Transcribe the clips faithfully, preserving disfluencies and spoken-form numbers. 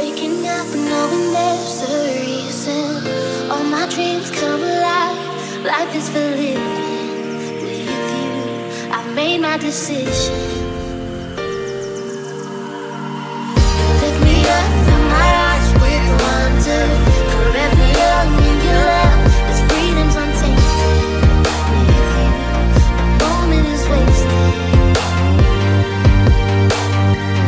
waking up and knowing there's a reason. All my dreams come alive. Life is for living with you. I've made my decision. You lift me up from my eyes with wonder. Forever young in your love, this freedom's untainted. With you, a moment is wasted.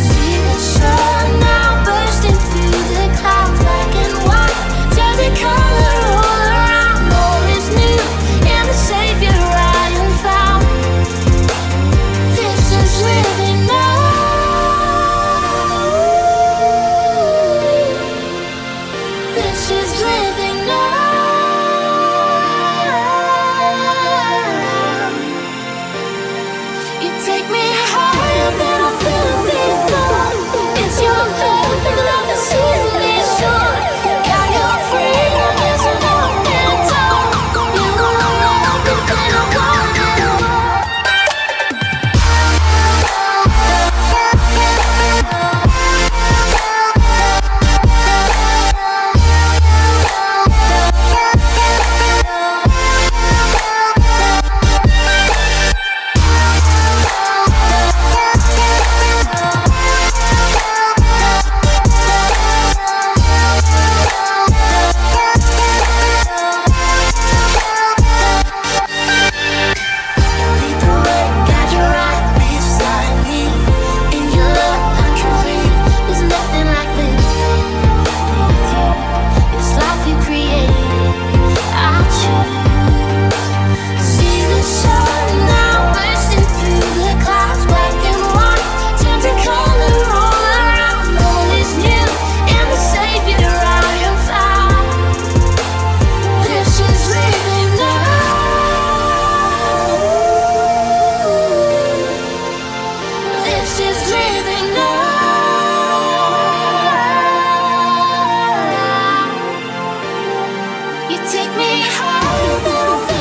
See the sun now bursting through the clouds, black and white, turn the color all around. All is new, and the Savior I am found. This is living now. Take me higher than